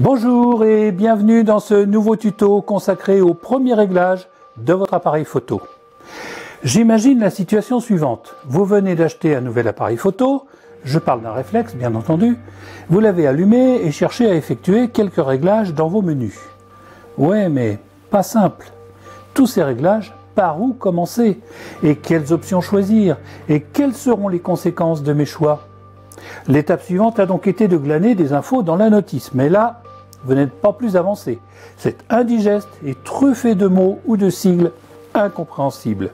Bonjour et bienvenue dans ce nouveau tuto consacré au premier réglage de votre appareil photo. J'imagine la situation suivante. Vous venez d'acheter un nouvel appareil photo, je parle d'un réflexe bien entendu, vous l'avez allumé et cherchez à effectuer quelques réglages dans vos menus. Ouais mais pas simple. Tous ces réglages, par où commencer? Et quelles options choisir? Et quelles seront les conséquences de mes choix? L'étape suivante a donc été de glaner des infos dans la notice, mais là, vous n'êtes pas plus avancé. C'est indigeste et truffé de mots ou de sigles incompréhensibles.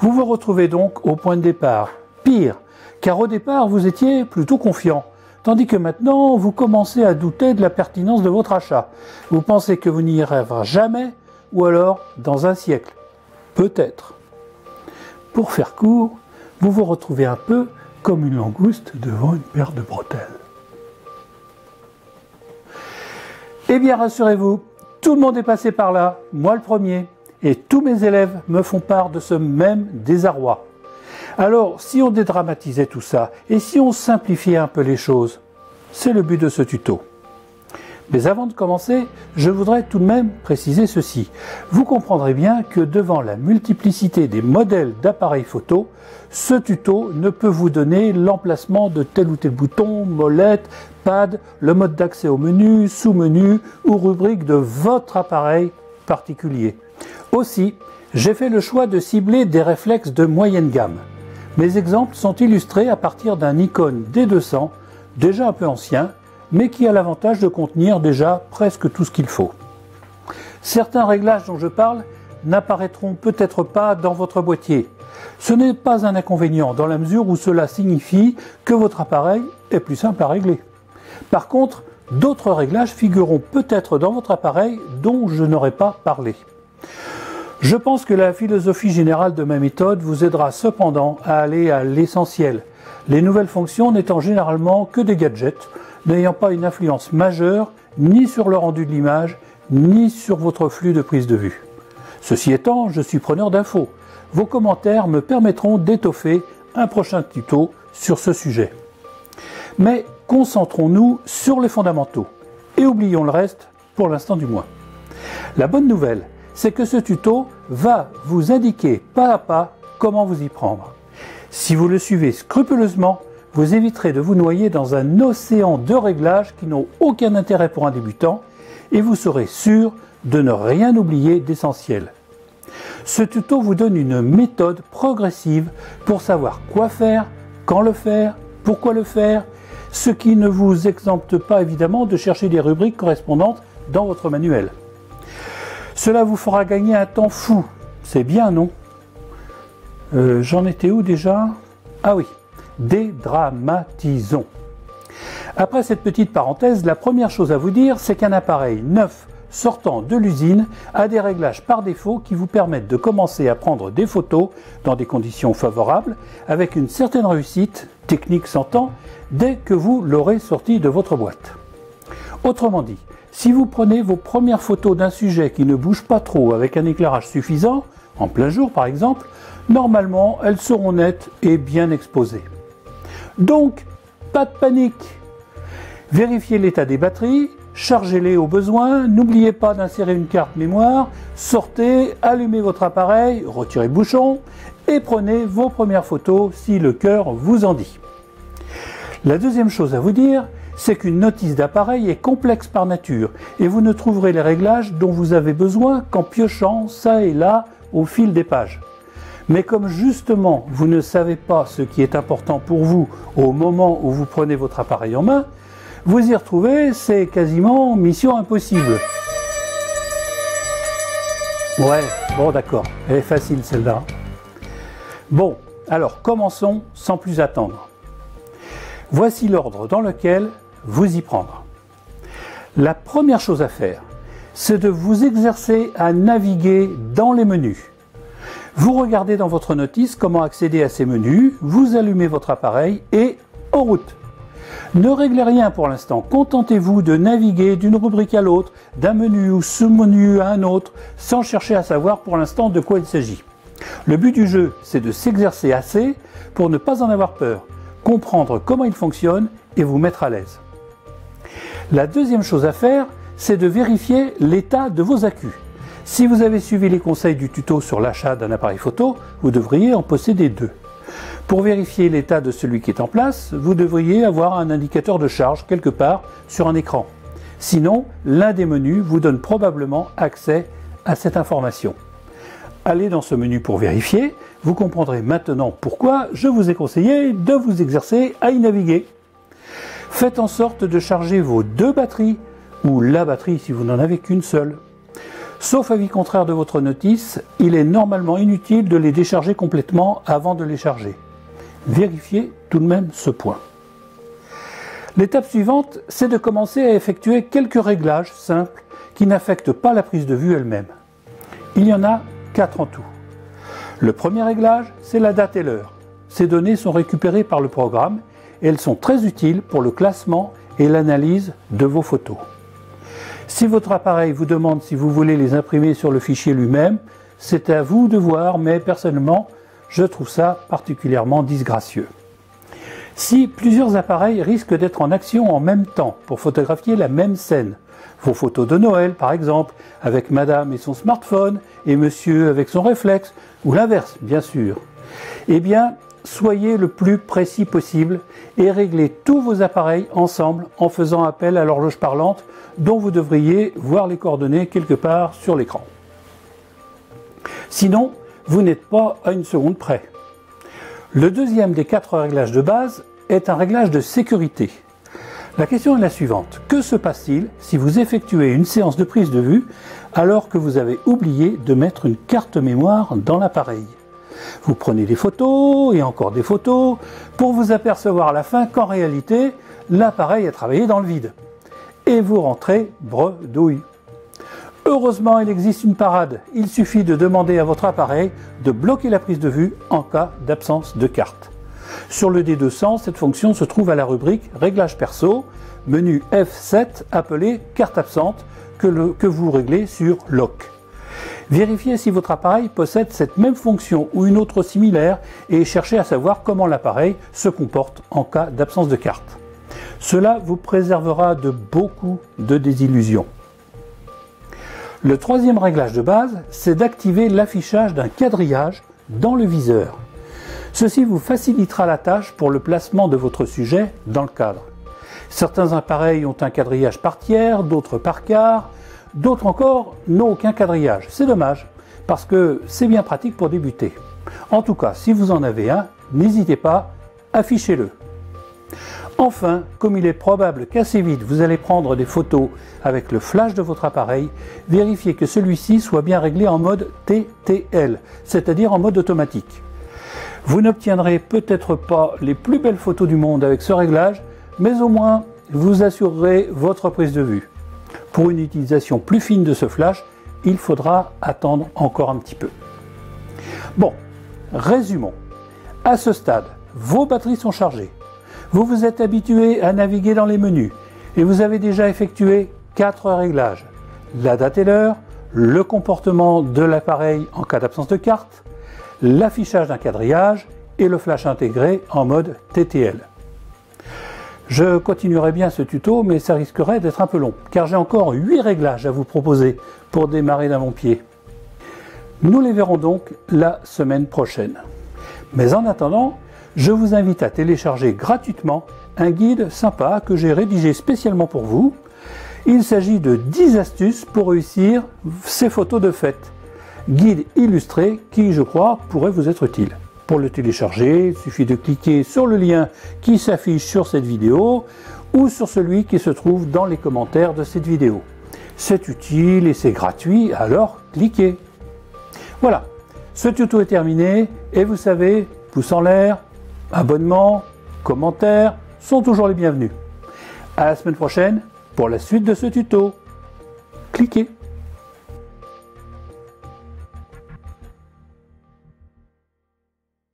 Vous vous retrouvez donc au point de départ. Pire, car au départ, vous étiez plutôt confiant, tandis que maintenant, vous commencez à douter de la pertinence de votre achat. Vous pensez que vous n'y arriverez jamais, ou alors dans un siècle. Peut-être. Pour faire court, vous vous retrouvez un peu comme une langouste devant une paire de bretelles. Eh bien, rassurez-vous, tout le monde est passé par là, moi le premier, et tous mes élèves me font part de ce même désarroi. Alors, si on dédramatisait tout ça, et si on simplifiait un peu les choses, c'est le but de ce tuto. Mais avant de commencer, je voudrais tout de même préciser ceci. Vous comprendrez bien que devant la multiplicité des modèles d'appareils photo, ce tuto ne peut vous donner l'emplacement de tel ou tel bouton, molette, pad, le mode d'accès au menu, sous-menu ou rubrique de votre appareil particulier. Aussi, j'ai fait le choix de cibler des réflexes de moyenne gamme. Mes exemples sont illustrés à partir d'un Nikon D200, déjà un peu ancien, mais qui a l'avantage de contenir déjà presque tout ce qu'il faut. Certains réglages dont je parle n'apparaîtront peut-être pas dans votre boîtier. Ce n'est pas un inconvénient dans la mesure où cela signifie que votre appareil est plus simple à régler. Par contre, d'autres réglages figureront peut-être dans votre appareil dont je n'aurais pas parlé. Je pense que la philosophie générale de ma méthode vous aidera cependant à aller à l'essentiel, les nouvelles fonctions n'étant généralement que des gadgets, n'ayant pas une influence majeure ni sur le rendu de l'image, ni sur votre flux de prise de vue. Ceci étant, je suis preneur d'infos. Vos commentaires me permettront d'étoffer un prochain tuto sur ce sujet. Mais concentrons-nous sur les fondamentaux et oublions le reste, pour l'instant du moins. La bonne nouvelle, c'est que ce tuto va vous indiquer pas à pas comment vous y prendre. Si vous le suivez scrupuleusement, vous éviterez de vous noyer dans un océan de réglages qui n'ont aucun intérêt pour un débutant et vous serez sûr de ne rien oublier d'essentiel. Ce tuto vous donne une méthode progressive pour savoir quoi faire, quand le faire, pourquoi le faire, ce qui ne vous exempte pas évidemment de chercher les rubriques correspondantes dans votre manuel. Cela vous fera gagner un temps fou, c'est bien non? J'en étais où déjà? Ah oui! Dédramatisons. Après cette petite parenthèse, la première chose à vous dire, c'est qu'un appareil neuf sortant de l'usine a des réglages par défaut qui vous permettent de commencer à prendre des photos dans des conditions favorables, avec une certaine réussite, technique s'entend, dès que vous l'aurez sorti de votre boîte. Autrement dit, si vous prenez vos premières photos d'un sujet qui ne bouge pas trop avec un éclairage suffisant, en plein jour par exemple, normalement elles seront nettes et bien exposées. Donc, pas de panique. Vérifiez l'état des batteries, chargez-les au besoin, n'oubliez pas d'insérer une carte mémoire, sortez, allumez votre appareil, retirez le bouchon et prenez vos premières photos si le cœur vous en dit. La deuxième chose à vous dire, c'est qu'une notice d'appareil est complexe par nature et vous ne trouverez les réglages dont vous avez besoin qu'en piochant ça et là au fil des pages. Mais comme justement vous ne savez pas ce qui est important pour vous au moment où vous prenez votre appareil en main, vous y retrouvez, c'est quasiment mission impossible. Ouais, bon d'accord, elle est facile celle-là. Bon, alors commençons sans plus attendre. Voici l'ordre dans lequel vous y prendre. La première chose à faire, c'est de vous exercer à naviguer dans les menus. Vous regardez dans votre notice comment accéder à ces menus, vous allumez votre appareil et en route. Ne réglez rien pour l'instant, contentez-vous de naviguer d'une rubrique à l'autre, d'un menu ou sous-menu à un autre, sans chercher à savoir pour l'instant de quoi il s'agit. Le but du jeu, c'est de s'exercer assez pour ne pas en avoir peur, comprendre comment il fonctionne et vous mettre à l'aise. La deuxième chose à faire, c'est de vérifier l'état de vos accus. Si vous avez suivi les conseils du tuto sur l'achat d'un appareil photo, vous devriez en posséder deux. Pour vérifier l'état de celui qui est en place, vous devriez avoir un indicateur de charge quelque part sur un écran. Sinon, l'un des menus vous donne probablement accès à cette information. Allez dans ce menu pour vérifier. Vous comprendrez maintenant pourquoi je vous ai conseillé de vous exercer à y naviguer. Faites en sorte de charger vos deux batteries, ou la batterie si vous n'en avez qu'une seule. Sauf avis contraire de votre notice, il est normalement inutile de les décharger complètement avant de les charger. Vérifiez tout de même ce point. L'étape suivante, c'est de commencer à effectuer quelques réglages simples qui n'affectent pas la prise de vue elle-même. Il y en a 4 en tout. Le premier réglage, c'est la date et l'heure. Ces données sont récupérées par le programme et elles sont très utiles pour le classement et l'analyse de vos photos. Si votre appareil vous demande si vous voulez les imprimer sur le fichier lui-même, c'est à vous de voir, mais personnellement, je trouve ça particulièrement disgracieux. Si plusieurs appareils risquent d'être en action en même temps pour photographier la même scène, vos photos de Noël par exemple, avec madame et son smartphone, et monsieur avec son réflexe, ou l'inverse bien sûr, eh bien, soyez le plus précis possible et réglez tous vos appareils ensemble en faisant appel à l'horloge parlante dont vous devriez voir les coordonnées quelque part sur l'écran. Sinon, vous n'êtes pas à une seconde près. Le deuxième des 4 réglages de base est un réglage de sécurité. La question est la suivante. Que se passe-t-il si vous effectuez une séance de prise de vue alors que vous avez oublié de mettre une carte mémoire dans l'appareil? Vous prenez des photos et encore des photos pour vous apercevoir à la fin qu'en réalité, l'appareil a travaillé dans le vide. Et vous rentrez bredouille. Heureusement, il existe une parade. Il suffit de demander à votre appareil de bloquer la prise de vue en cas d'absence de carte. Sur le D200, cette fonction se trouve à la rubrique Réglages perso, menu F7 appelé Carte absente que vous réglez sur Lock. Vérifiez si votre appareil possède cette même fonction ou une autre similaire et cherchez à savoir comment l'appareil se comporte en cas d'absence de carte. Cela vous préservera de beaucoup de désillusions. Le troisième réglage de base, c'est d'activer l'affichage d'un quadrillage dans le viseur. Ceci vous facilitera la tâche pour le placement de votre sujet dans le cadre. Certains appareils ont un quadrillage par tiers, d'autres par quart. D'autres encore n'ont aucun quadrillage. C'est dommage, parce que c'est bien pratique pour débuter. En tout cas, si vous en avez un, n'hésitez pas, affichez-le. Enfin, comme il est probable qu'assez vite vous allez prendre des photos avec le flash de votre appareil, vérifiez que celui-ci soit bien réglé en mode TTL, c'est-à-dire en mode automatique. Vous n'obtiendrez peut-être pas les plus belles photos du monde avec ce réglage, mais au moins vous assurerez votre prise de vue. Pour une utilisation plus fine de ce flash, il faudra attendre encore un petit peu. Bon, résumons. À ce stade, vos batteries sont chargées. Vous vous êtes habitué à naviguer dans les menus et vous avez déjà effectué 4 réglages. La date et l'heure, le comportement de l'appareil en cas d'absence de carte, l'affichage d'un quadrillage et le flash intégré en mode TTL. Je continuerai bien ce tuto, mais ça risquerait d'être un peu long, car j'ai encore 8 réglages à vous proposer pour démarrer d'un bon pied. Nous les verrons donc la semaine prochaine. Mais en attendant, je vous invite à télécharger gratuitement un guide sympa que j'ai rédigé spécialement pour vous. Il s'agit de 10 astuces pour réussir ces photos de fête. Guide illustré qui, je crois, pourrait vous être utile. Pour le télécharger, il suffit de cliquer sur le lien qui s'affiche sur cette vidéo ou sur celui qui se trouve dans les commentaires de cette vidéo. C'est utile et c'est gratuit, alors cliquez. Voilà, ce tuto est terminé et vous savez, pouce en l'air, abonnement, commentaires sont toujours les bienvenus. À la semaine prochaine pour la suite de ce tuto. Cliquez.